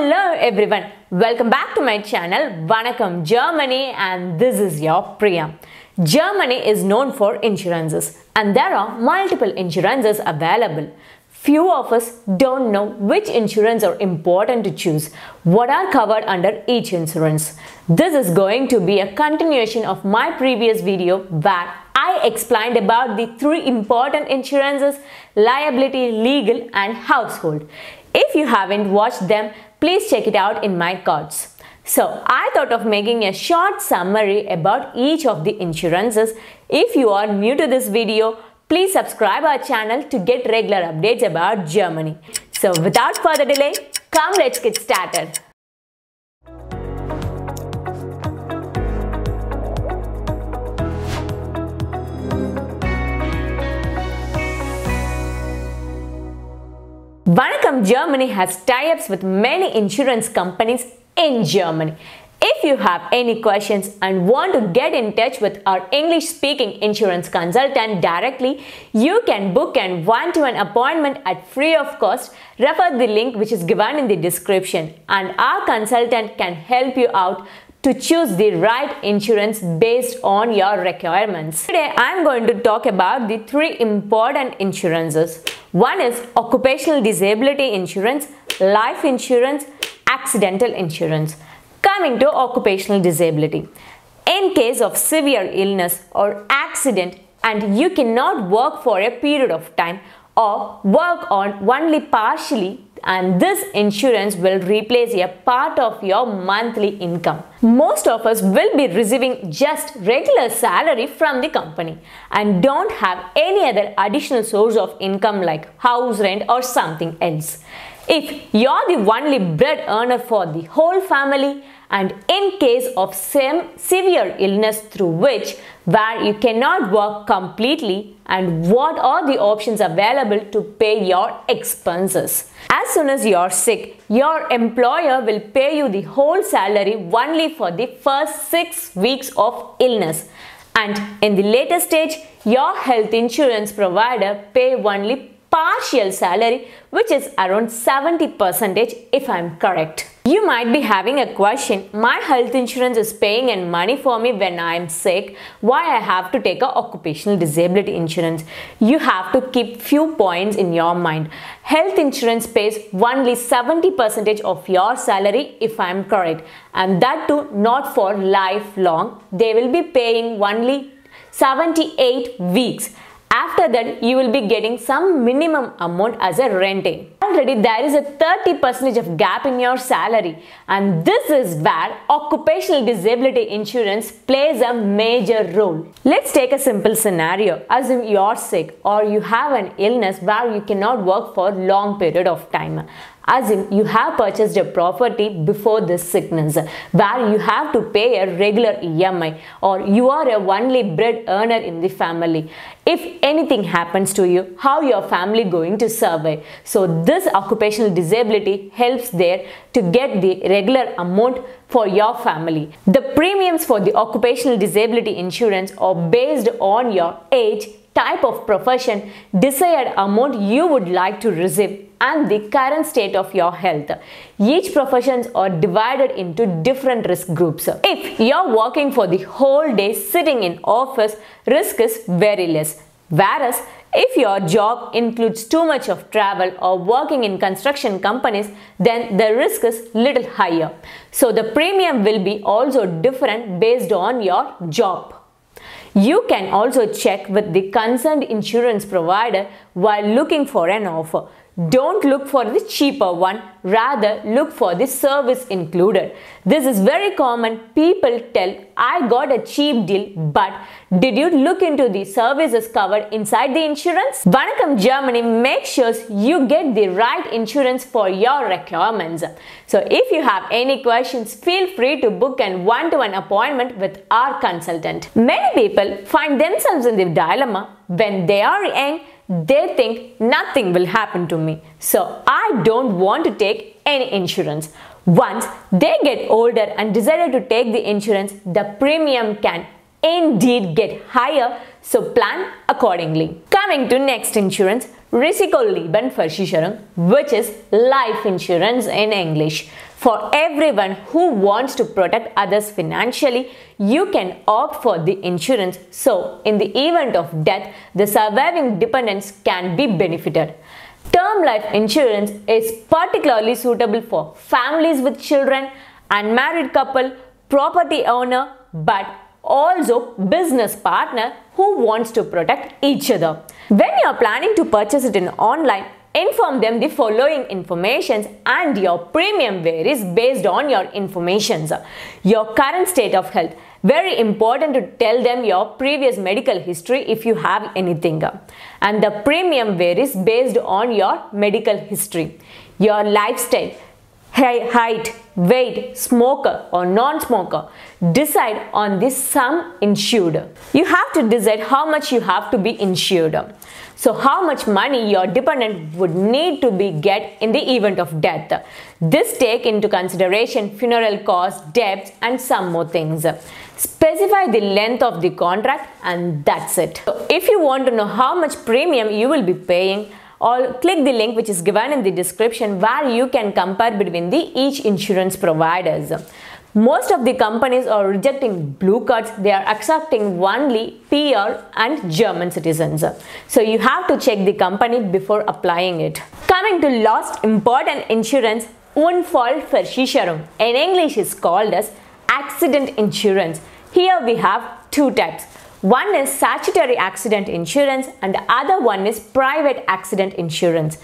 Hello everyone, welcome back to my channel Vanakkam Germany, and this is your Priya. Germany is known for insurances, and there are multiple insurances available. Few of us don't know which insurance are important to choose, what are covered under each insurance. This is going to be a continuation of my previous video where I explained about the three important insurances: liability, legal and household. If you haven't watched them, please check it out in my cards. So, I thought of making a short summary about each of the insurances. If you are new to this video, please subscribe our channel to get regular updates about Germany. So, without further delay, come let's get started. Vanakkam Germany has tie-ups with many insurance companies in Germany. If you have any questions and want to get in touch with our English-speaking insurance consultant directly, you can book a one-to-one appointment at free of cost. Refer the link which is given in the description, and our consultant can help you out to choose the right insurance based on your requirements. Today, I am going to talk about the three important insurances. One is occupational disability insurance, life insurance, accidental insurance. Coming to occupational disability. In case of severe illness or accident and you cannot work for a period of time or work on only partially, and this insurance will replace a part of your monthly income. Most of us will be receiving just regular salary from the company and don't have any other additional source of income like house rent or something else. If you're the only bread earner for the whole family, and in case of some severe illness through which where you cannot work completely, and what are the options available to pay your expenses. As soon as you're sick, your employer will pay you the whole salary only for the first 6 weeks of illness, and in the later stage, your health insurance provider pay only partial salary, which is around 70% if I'm correct. You might be having a question, my health insurance is paying in money for me when I am sick, why I have to take an occupational disability insurance? You have to keep few points in your mind. Health insurance pays only 70% of your salary if I am correct, and that too not for lifelong. They will be paying only 78 weeks. After that, you will be getting some minimum amount as a renting. Already there is a 30% of gap in your salary, and this is where occupational disability insurance plays a major role. Let's take a simple scenario. Assume you're sick or you have an illness where you cannot work for a long period of time. Assume you have purchased a property before this sickness where you have to pay a regular EMI, or you are a only bread earner in the family. If anything happens to you, how your family going to survive? So this occupational disability helps there to get the regular amount for your family. The premiums for the occupational disability insurance are based on your age, type of profession, desired amount you would like to receive, and the current state of your health. Each professions are divided into different risk groups. If you're working for the whole day sitting in office, risk is very less. Whereas, if your job includes too much of travel or working in construction companies, then the risk is little higher. So the premium will be also different based on your job. You can also check with the concerned insurance provider while looking for an offer. Don't look for the cheaper one, rather look for the service included. This is very common. People tell, I got a cheap deal, but did you look into the services covered inside the insurance? Vanakkam Germany makes sure you get the right insurance for your requirements. So if you have any questions, feel free to book a one-to-one appointment with our consultant. Many people find themselves in the dilemma. When they are young, they think nothing will happen to me, so I don't want to take any insurance. Once they get older and decided to take the insurance, the premium can indeed get higher, so plan accordingly. Coming to next insurance, Risikolebensversicherung, which is life insurance in English. For everyone who wants to protect others financially, you can opt for the insurance, so in the event of death, the surviving dependents can be benefited. Term life insurance is particularly suitable for families with children, unmarried couple, property owner, but also business partner who wants to protect each other. When you are planning to purchase it in online, inform them the following informations, and your premium varies based on your informations. Your current state of health. Very important to tell them your previous medical history if you have anything. And the premium varies based on your medical history. Your lifestyle. Height, weight, smoker or non-smoker. Decide on the sum insured. You have to decide how much you have to be insured. So how much money your dependent would need to be get in the event of death. This take into consideration funeral costs, debts and some more things. Specify the length of the contract and that's it. So if you want to know how much premium you will be paying, or click the link which is given in the description where you can compare between the each insurance providers. Most of the companies are rejecting blue cards, they are accepting only PR and German citizens. So you have to check the company before applying it. Coming to last important insurance, Unfallversicherung, in English is called as accident insurance. Here we have two types. One is statutory accident insurance and the other one is private accident insurance.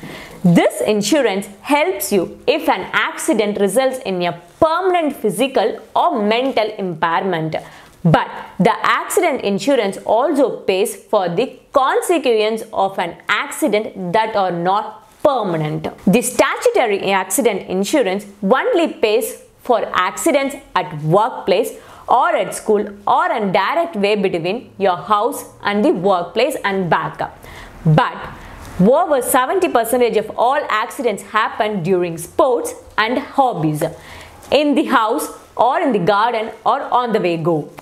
This insurance helps you if an accident results in a permanent physical or mental impairment. But the accident insurance also pays for the consequences of an accident that are not permanent. The statutory accident insurance only pays for accidents at workplace or at school or in direct way between your house and the workplace and back up. But over 70% of all accidents happen during sports and hobbies, in the house or in the garden or on the way go.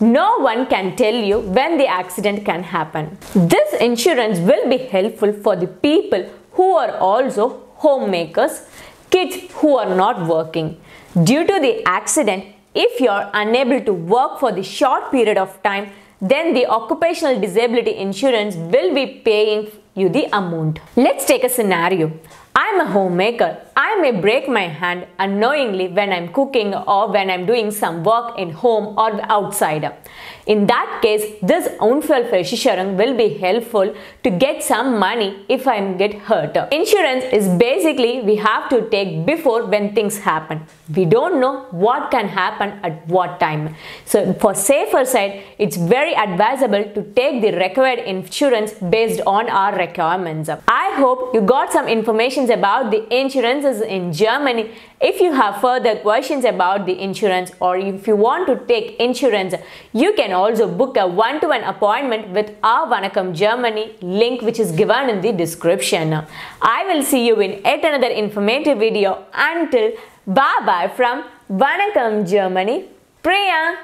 No one can tell you when the accident can happen. This insurance will be helpful for the people who are also homemakers, kids who are not working. Due to the accident, if you are unable to work for the short period of time, then the occupational disability insurance will be paying you the amount. Let's take a scenario. I'm a homemaker. I may break my hand unknowingly when I'm cooking or when I'm doing some work in home or outside. In that case, this Unfallversicherung will be helpful to get some money if I get hurt. Insurance is basically we have to take before when things happen. We don't know what can happen at what time. So for safer side, it's very advisable to take the required insurance based on our requirements. I hope you got some information about the insurances in Germany. If you have further questions about the insurance or if you want to take insurance, you can also book a one-to-one appointment with our Vanakkam Germany link which is given in the description. I will see you in yet another informative video. Until bye-bye from Vanakkam Germany, Priya.